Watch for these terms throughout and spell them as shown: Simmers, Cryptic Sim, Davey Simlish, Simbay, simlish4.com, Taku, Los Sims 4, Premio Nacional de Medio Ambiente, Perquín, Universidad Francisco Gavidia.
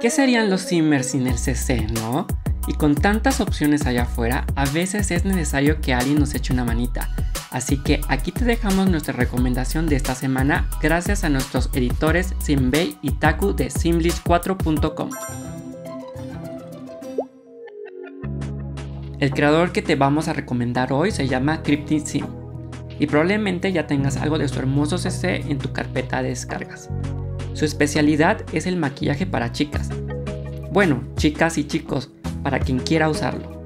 ¿Qué serían los simmers sin el CC, no? Y con tantas opciones allá afuera, a veces es necesario que alguien nos eche una manita. Así que aquí te dejamos nuestra recomendación de esta semana gracias a nuestros editores Simbay y Taku de simlish4.com. El creador que te vamos a recomendar hoy se llama Cryptic Sim y probablemente ya tengas algo de su hermoso CC en tu carpeta de descargas. Su especialidad es el maquillaje para chicas. Bueno, chicas y chicos, para quien quiera usarlo.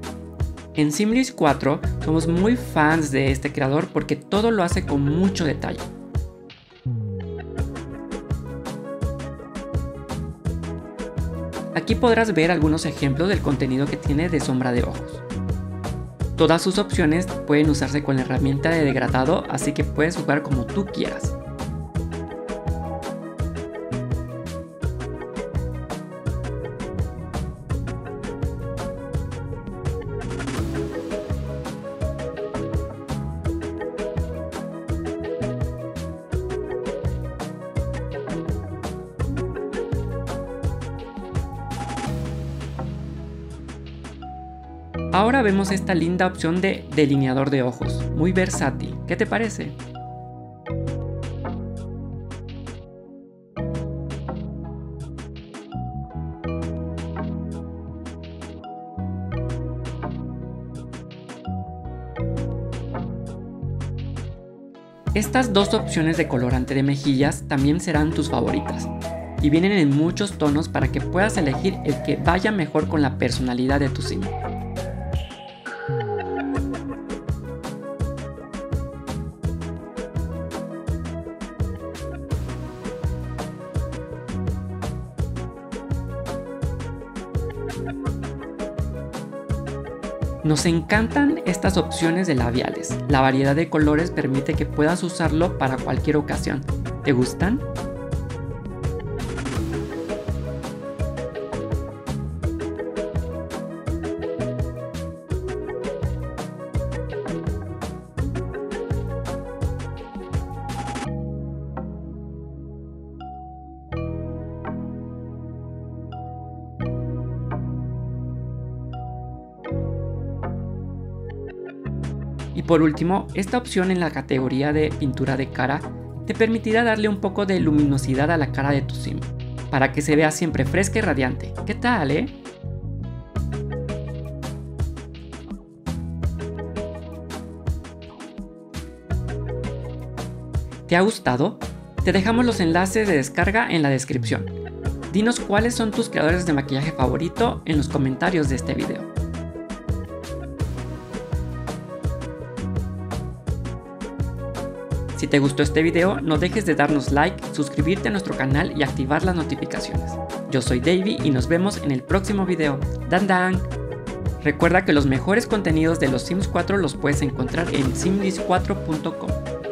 En Simlish 4 somos muy fans de este creador porque todo lo hace con mucho detalle. Aquí podrás ver algunos ejemplos del contenido que tiene de sombra de ojos. Todas sus opciones pueden usarse con la herramienta de degradado, así que puedes jugar como tú quieras. Ahora vemos esta linda opción de delineador de ojos, muy versátil, ¿qué te parece? Estas dos opciones de colorante de mejillas también serán tus favoritas y vienen en muchos tonos para que puedas elegir el que vaya mejor con la personalidad de tu sim. Nos encantan estas opciones de labiales. La variedad de colores permite que puedas usarlo para cualquier ocasión. ¿Te gustan? Y por último, esta opción en la categoría de pintura de cara te permitirá darle un poco de luminosidad a la cara de tu sim, para que se vea siempre fresca y radiante. ¿Qué tal, eh? ¿Te ha gustado? Te dejamos los enlaces de descarga en la descripción. Dinos cuáles son tus creadores de maquillaje favorito en los comentarios de este video. Si te gustó este video, no dejes de darnos like, suscribirte a nuestro canal y activar las notificaciones. Yo soy Davey y nos vemos en el próximo video. ¡Dan dan! Recuerda que los mejores contenidos de los Sims 4 los puedes encontrar en simlish4.com.